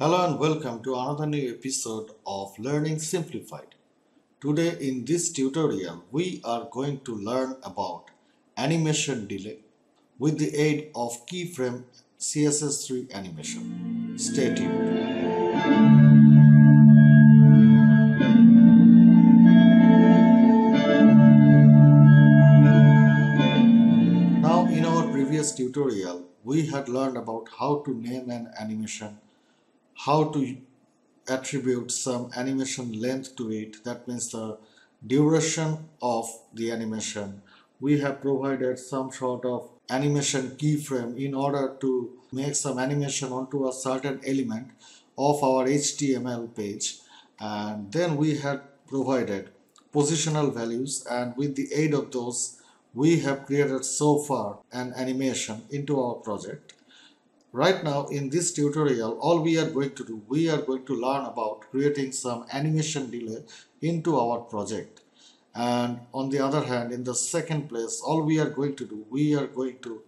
Hello and welcome to another new episode of Learning Simplified. Today in this tutorial we are going to learn about animation delay with the aid of keyframe CSS3 animation. Stay tuned. Tutorial we had learned about how to name an animation, how to attribute some animation length to it, that means the duration of the animation. We have provided some sort of animation keyframe in order to make some animation onto a certain element of our HTML page, and then we had provided positional values, and with the aid of those we have created so far an animation into our project. Right now in this tutorial all we are going to do, we are going to learn about creating some animation delay into our project. And on the other hand, in the second place, all we are going to do, we are going to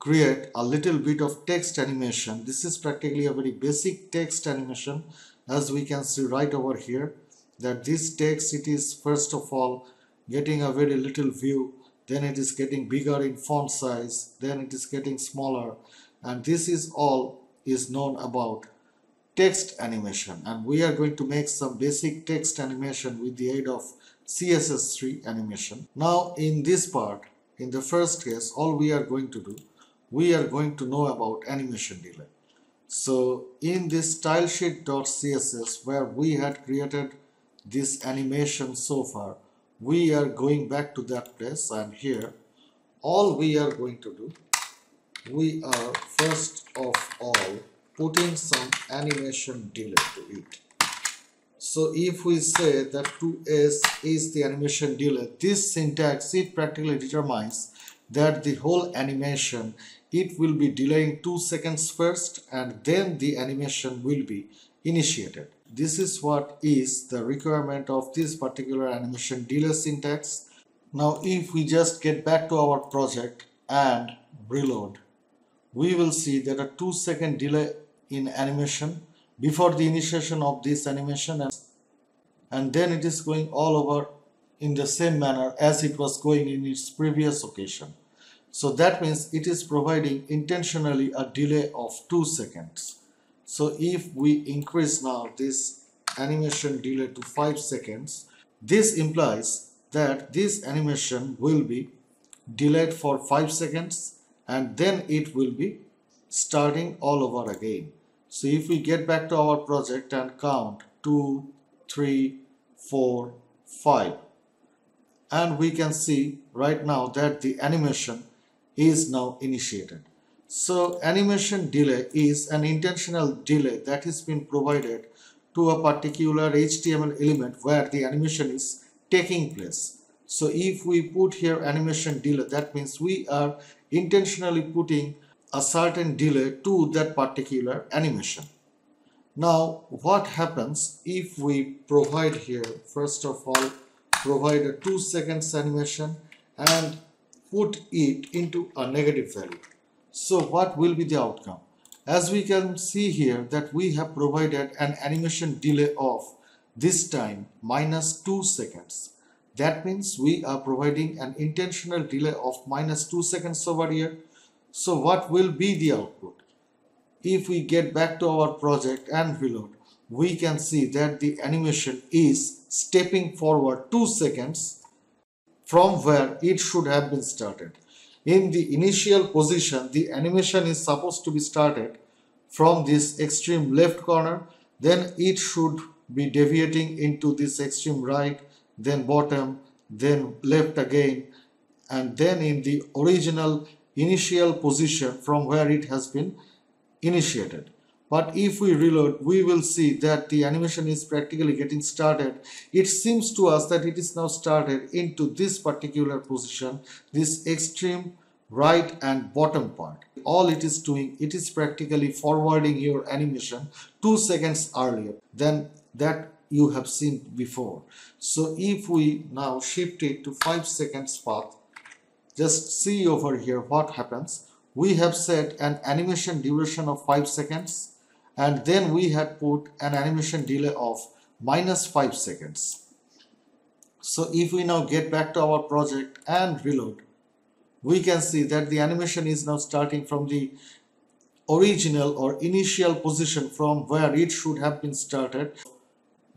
create a little bit of text animation. This is practically a very basic text animation, as we can see right over here, that this text, it is first of all getting a very little view, then it is getting bigger in font size, then it is getting smaller, and this is all is known about text animation. And we are going to make some basic text animation with the aid of CSS3 animation. Now in this part, in the first case, all we are going to do, we are going to know about animation delay. So in this stylesheet.css, where we had created this animation so far, we are going back to that place, and here all we are going to do, we are first of all putting some animation delay to it. So if we say that 2s is the animation delay, this syntax, it practically determines that the whole animation, it will be delaying 2 seconds first, and then the animation will be initiated. This is what is the requirement of this particular animation delay syntax. Now if we just get back to our project and reload, we will see that a 2-second delay in animation before the initiation of this animation, and then it is going all over in the same manner as it was going in its previous occasion. So that means it is providing intentionally a delay of 2 seconds. So if we increase now this animation delay to 5 seconds, this implies that this animation will be delayed for 5 seconds and then it will be starting all over again. So if we get back to our project and count 2, 3, 4, 5, and we can see right now that the animation is now initiated. So animation delay is an intentional delay that has been provided to a particular HTML element where the animation is taking place. So if we put here animation delay, that means we are intentionally putting a certain delay to that particular animation. Now what happens if we provide here, first of all, provide a 2 seconds animation and put it into a negative value. So what will be the outcome? As we can see here that we have provided an animation delay of this time minus 2 seconds. That means we are providing an intentional delay of minus 2 seconds over here. So what will be the output? If we get back to our project and reload, we can see that the animation is stepping forward 2 seconds from where it should have been started. In the initial position, the animation is supposed to be started from this extreme left corner, then it should be deviating into this extreme right, then bottom, then left again, and then in the original initial position from where it has been initiated. But if we reload, we will see that the animation is practically getting started. It seems to us that it is now started into this particular position, this extreme right and bottom part. All it is doing, it is practically forwarding your animation 2 seconds earlier than that you have seen before. So if we now shift it to 5 seconds path, just see over here what happens. We have set an animation duration of 5 seconds, and then we had put an animation delay of -5 seconds. So if we now get back to our project and reload, we can see that the animation is now starting from the original or initial position from where it should have been started.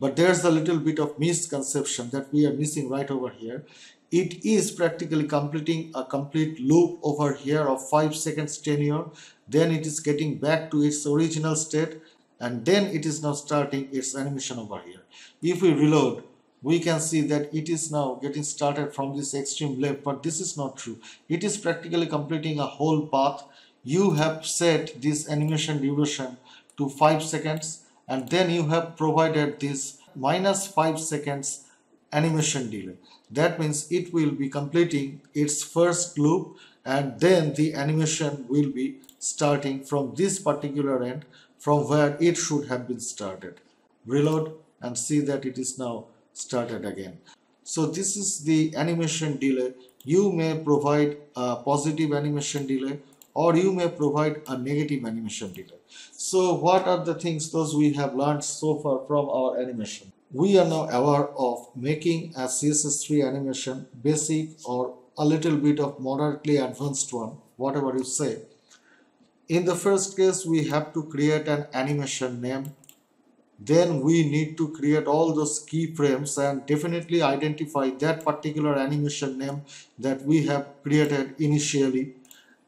But there's a little bit of misconception that we are missing right over here. It is practically completing a complete loop over here of 5 seconds tenure. Then it is getting back to its original state, and then it is now starting its animation over here. If we reload, we can see that it is now getting started from this extreme left, but this is not true. It is practically completing a whole path. You have set this animation duration to 5 seconds, and then you have provided this -5 seconds animation delay. That means it will be completing its first loop, and then the animation will be starting from this particular end from where it should have been started. Reload and see that it is now started again. So this is the animation delay. You may provide a positive animation delay, or you may provide a negative animation delay. So what are the things those we have learned so far from our animation? We are now aware of making a CSS3 animation, basic or a little bit of moderately advanced one, whatever you say. In the first case, we have to create an animation name. Then we need to create all those keyframes and definitely identify that particular animation name that we have created initially.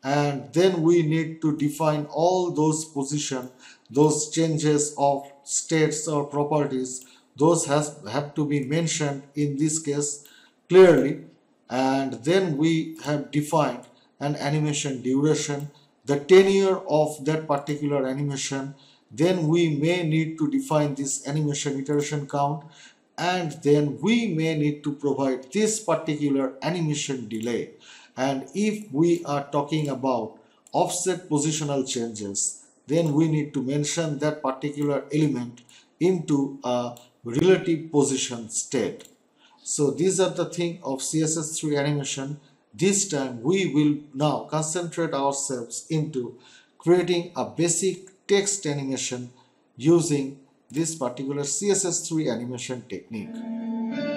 And then we need to define all those positions, those changes of states or properties. Those have to be mentioned in this case clearly. And then we have defined an animation duration, the tenure of that particular animation. Then we may need to define this animation iteration count, and then we may need to provide this particular animation delay. And if we are talking about offset positional changes, then we need to mention that particular element into a relative position state. So these are the things of CSS3 animation. This time we will now concentrate ourselves into creating a basic text animation using this particular CSS3 animation technique.